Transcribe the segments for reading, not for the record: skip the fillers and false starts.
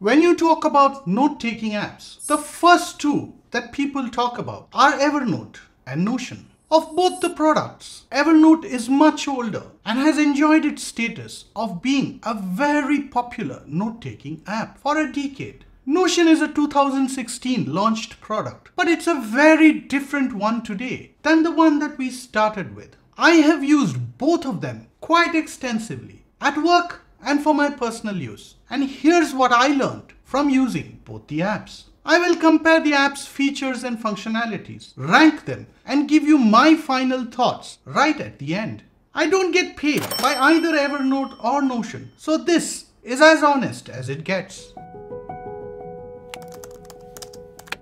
When you talk about note-taking apps, the first two that people talk about are Evernote and Notion. Of both the products, Evernote is much older and has enjoyed its status of being a very popular note-taking app for a decade. Notion is a 2016 launched product, but it's a very different one today than the one that we started with. I have used both of them quite extensively at work and for my personal use. And here's what I learned from using both the apps. I will compare the app's features and functionalities, rank them, and give you my final thoughts right at the end. I don't get paid by either Evernote or Notion, so this is as honest as it gets.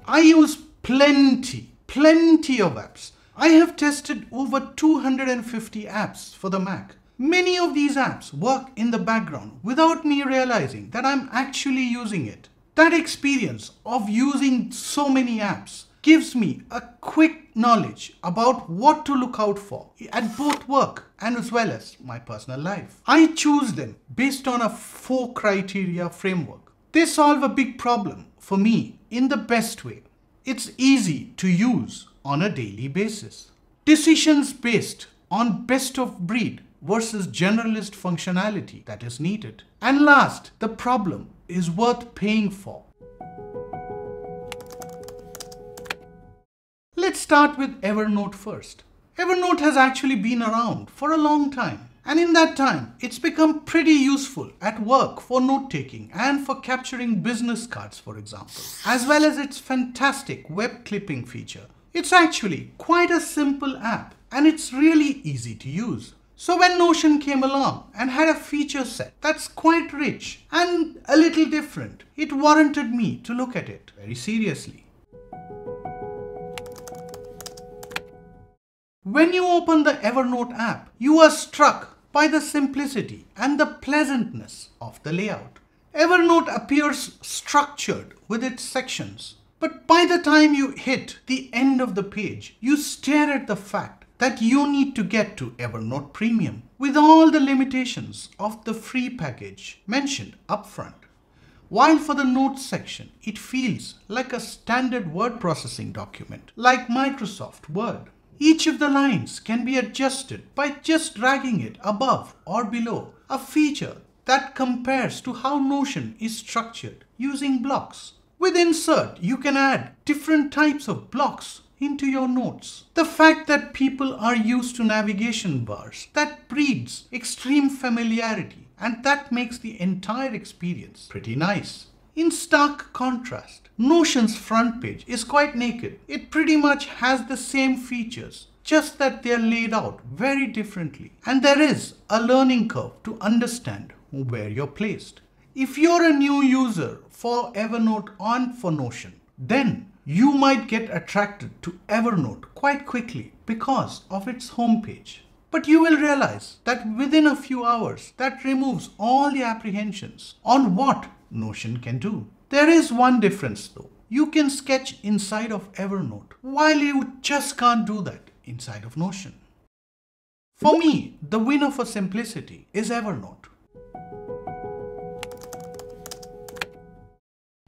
I use plenty of apps. I have tested over 250 apps for the Mac. Many of these apps work in the background without me realizing that I'm actually using it. That experience of using so many apps gives me a quick knowledge about what to look out for at both work and as well as my personal life. I choose them based on a 4 criteria framework. They solve a big problem for me in the best way. It's easy to use on a daily basis. Decisions based on best of breed versus generalist functionality that is needed. And last, the problem is worth paying for. Let's start with Evernote first. Evernote has actually been around for a long time, and in that time it's become pretty useful at work for note-taking and for capturing business cards, for example, as well as its fantastic web clipping feature. It's actually quite a simple app and it's really easy to use. So when Notion came along and had a feature set that's quite rich and a little different, it warranted me to look at it very seriously. When you open the Evernote app, you are struck by the simplicity and the pleasantness of the layout. Evernote appears structured with its sections, but by the time you hit the end of the page, you stare at the fact that you need to get to Evernote Premium with all the limitations of the free package mentioned up front. While for the notes section, it feels like a standard word processing document, like Microsoft Word. Each of the lines can be adjusted by just dragging it above or below, a feature that compares to how Notion is structured using blocks. With Insert, you can add different types of blocks into your notes. The fact that people are used to navigation bars, that breeds extreme familiarity, and that makes the entire experience pretty nice. In stark contrast, Notion's front page is quite naked. It pretty much has the same features, just that they are laid out very differently. And there is a learning curve to understand where you're placed. If you're a new user for Evernote or for Notion, then you might get attracted to Evernote quite quickly because of its homepage. But you will realize that within a few hours, that removes all the apprehensions on what Notion can do. There is one difference though. You can sketch inside of Evernote, while you just can't do that inside of Notion. For me, the winner for simplicity is Evernote.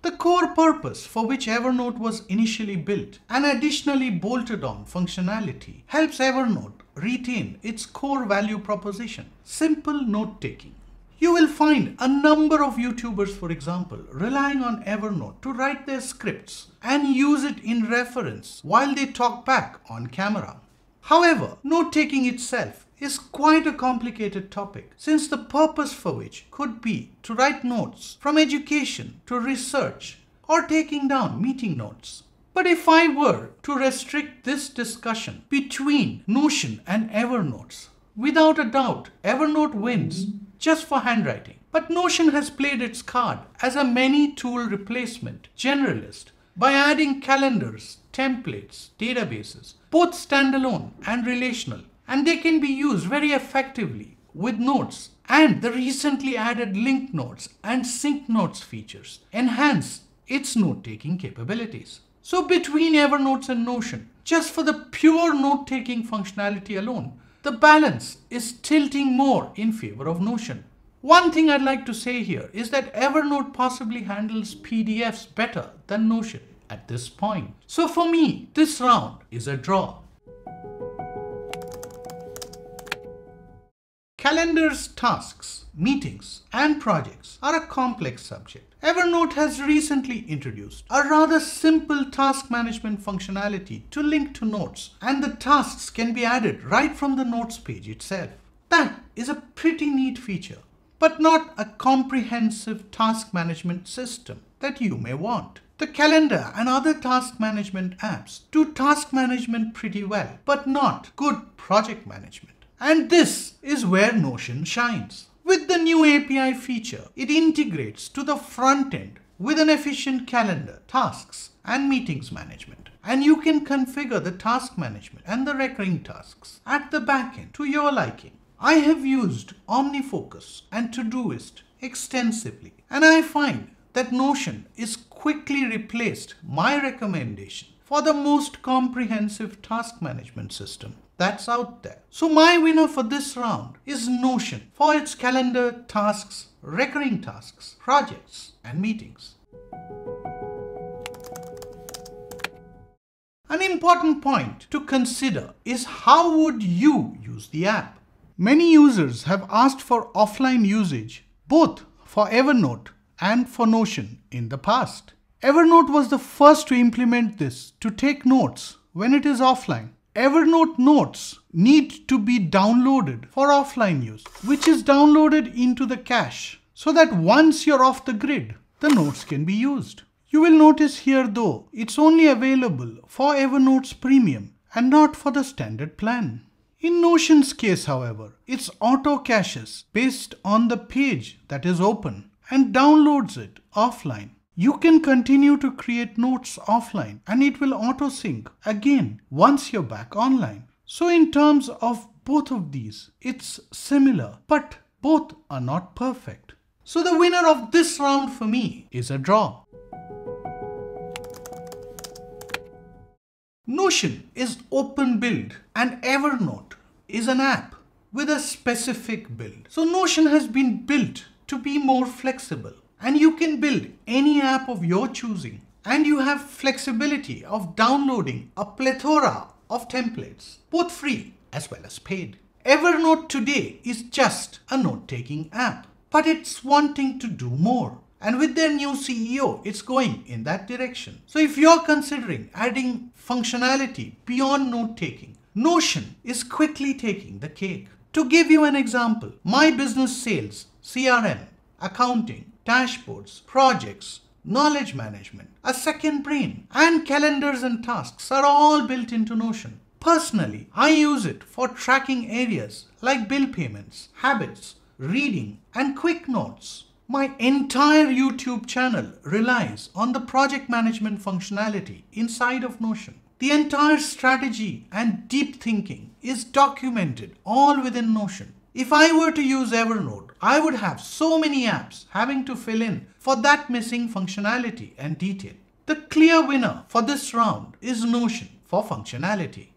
The core purpose for which Evernote was initially built and additionally bolted on functionality helps Evernote retain its core value proposition, simple note-taking. You will find a number of YouTubers, for example, relying on Evernote to write their scripts and use it in reference while they talk back on camera. However, note-taking itself is quite a complicated topic, since the purpose for which could be to write notes from education to research or taking down meeting notes. But if I were to restrict this discussion between Notion and Evernote, without a doubt Evernote wins just for handwriting. But Notion has played its card as a many tool replacement generalist by adding calendars, templates, databases, both standalone and relational. And they can be used very effectively with notes, and the recently added link notes and sync notes features enhance its note-taking capabilities. So between Evernote and Notion, just for the pure note-taking functionality alone, the balance is tilting more in favor of Notion. One thing I'd like to say here is that Evernote possibly handles PDFs better than Notion at this point. So for me, this round is a draw. Calendars, tasks, meetings, and projects are a complex subject. Evernote has recently introduced a rather simple task management functionality to link to notes, and the tasks can be added right from the notes page itself. That is a pretty neat feature, but not a comprehensive task management system that you may want. The calendar and other task management apps do task management pretty well, but not good project management. And this is where Notion shines. With the new API feature, it integrates to the front end with an efficient calendar, tasks, and meetings management. And you can configure the task management and the recurring tasks at the back end to your liking. I have used OmniFocus and Todoist extensively, and I find that Notion is quickly replaced my recommendation for the most comprehensive task management system that's out there. So my winner for this round is Notion for its calendar, tasks, recurring tasks, projects, and meetings. An important point to consider is how would you use the app? Many users have asked for offline usage, both for Evernote and for Notion in the past. Evernote was the first to implement this, to take notes when it is offline. Evernote notes need to be downloaded for offline use, which is downloaded into the cache, so that once you're off the grid, the notes can be used. You will notice here though, it's only available for Evernote's premium and not for the standard plan. In Notion's case, however, it's auto caches based on the page that is open and downloads it offline. You can continue to create notes offline and it will auto-sync again once you're back online. So in terms of both of these, it's similar, but both are not perfect. So the winner of this round for me is a draw. Notion is open build and Evernote is an app with a specific build. So Notion has been built to be more flexible. And you can build any app of your choosing, and you have flexibility of downloading a plethora of templates, both free as well as paid. Evernote today is just a note-taking app, but it's wanting to do more. And with their new CEO, it's going in that direction. So if you're considering adding functionality beyond note-taking, Notion is quickly taking the cake. To give you an example, my business sales, CRM, accounting, dashboards, projects, knowledge management, a second brain, and calendars and tasks are all built into Notion. Personally, I use it for tracking areas like bill payments, habits, reading, and quick notes. My entire YouTube channel relies on the project management functionality inside of Notion. The entire strategy and deep thinking is documented all within Notion. If I were to use Evernote, I would have so many apps having to fill in for that missing functionality and detail. The clear winner for this round is Notion for functionality.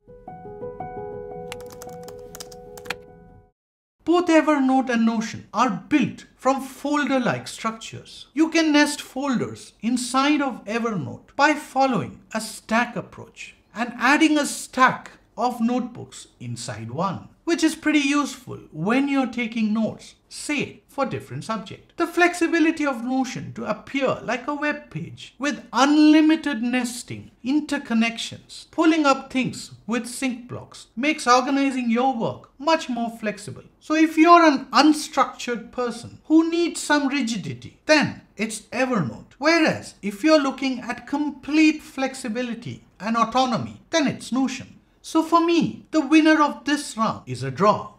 Both Evernote and Notion are built from folder-like structures. You can nest folders inside of Evernote by following a stack approach and adding a stack of notebooks inside one, which is pretty useful when you're taking notes, say for different subject. The flexibility of Notion to appear like a web page with unlimited nesting, interconnections, pulling up things with sync blocks makes organizing your work much more flexible. So if you're an unstructured person who needs some rigidity, then it's Evernote. Whereas if you're looking at complete flexibility and autonomy, then it's Notion. So for me, the winner of this round is a draw.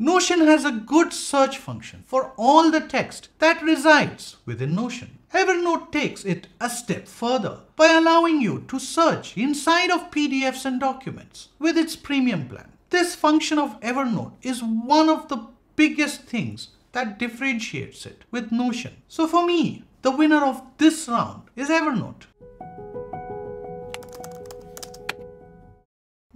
Notion has a good search function for all the text that resides within Notion. Evernote takes it a step further by allowing you to search inside of PDFs and documents with its premium plan. This function of Evernote is one of the biggest things that differentiates it with Notion. So for me, the winner of this round is Evernote.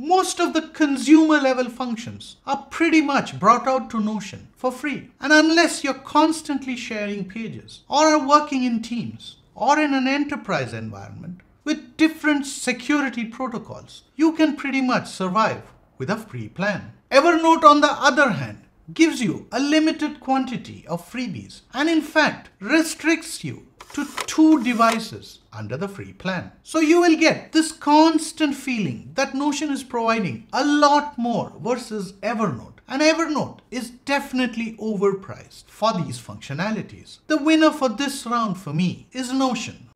most of the consumer level functions are pretty much brought out to Notion for free. And unless you're constantly sharing pages or are working in teams or in an enterprise environment with different security protocols, you can pretty much survive with a free plan. Evernote, on the other hand, gives you a limited quantity of freebies and in fact restricts you to 2 devices under the free plan. So you will get this constant feeling that Notion is providing a lot more versus Evernote. And Evernote is definitely overpriced for these functionalities. The winner for this round for me is Notion.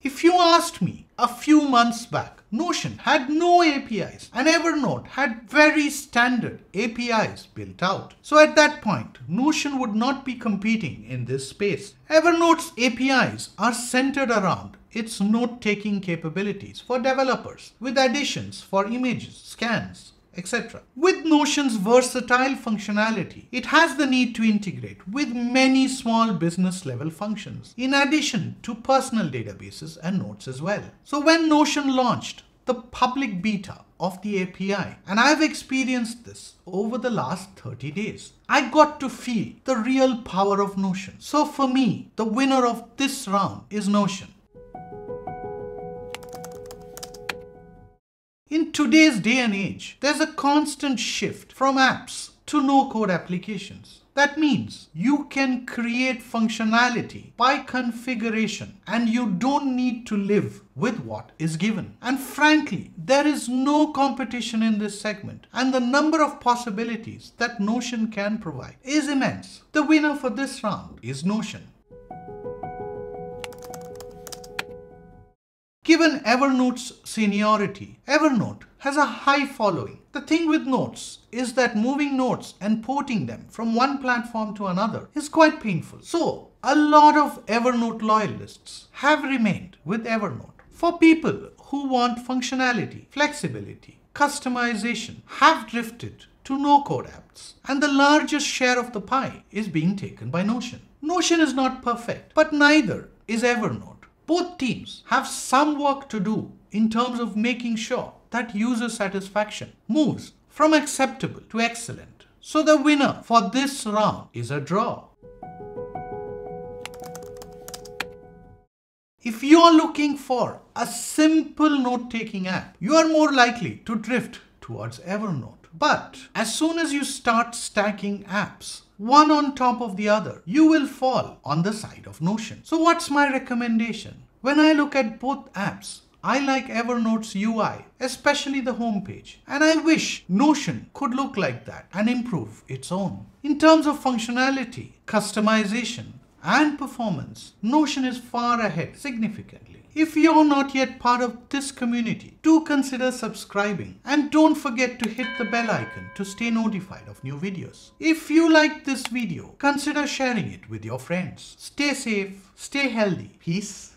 If you asked me a few months back, Notion had no APIs and Evernote had very standard APIs built out. So at that point, Notion would not be competing in this space. Evernote's APIs are centered around its note-taking capabilities for developers, with additions for images, scans, etc. With Notion's versatile functionality, it has the need to integrate with many small business level functions, in addition to personal databases and notes as well. So when Notion launched the public beta of the API, and I've experienced this over the last 30 days, I got to feel the real power of Notion. So for me, the winner of this round is Notion. In today's day and age, there's a constant shift from apps to no-code applications. That means you can create functionality by configuration and you don't need to live with what is given. And frankly, there is no competition in this segment and the number of possibilities that Notion can provide is immense. The winner for this round is Notion. Given Evernote's seniority, Evernote has a high following. The thing with notes is that moving notes and porting them from one platform to another is quite painful. So, a lot of Evernote loyalists have remained with Evernote. For people who want functionality, flexibility, customization, have drifted to no-code apps, and the largest share of the pie is being taken by Notion. Notion is not perfect, but neither is Evernote. Both teams have some work to do in terms of making sure that user satisfaction moves from acceptable to excellent. So the winner for this round is a draw. If you're looking for a simple note-taking app, you are more likely to drift towards Evernote. But as soon as you start stacking apps, one on top of the other, you will fall on the side of Notion. So what's my recommendation? When I look at both apps, I like Evernote's UI, especially the homepage, and I wish Notion could look like that and improve its own. In terms of functionality, customization, and performance, Notion is far ahead significantly. If you're not yet part of this community, do consider subscribing and don't forget to hit the bell icon to stay notified of new videos. If you like this video, consider sharing it with your friends. Stay safe, stay healthy. Peace.